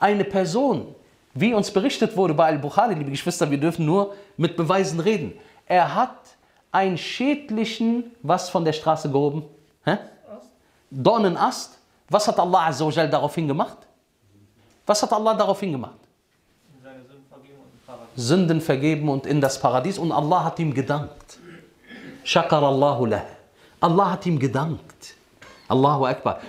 eine Person, wie uns berichtet wurde bei Al-Bukhari, liebe Geschwister, wir dürfen nur mit Beweisen reden. Er hat einen schädlichen, was von der Straße gehoben? Hä? Dornenast. Was hat Allah Azza wa Jal daraufhin gemacht? Was hat Allah daraufhin gemacht? Seine Sünden vergeben und im Paradies. Sünden vergeben und in das Paradies. Und Allah hat ihm gedankt. Shakar Allahu lah. Allah hat ihm gedankt. Allahu Akbar.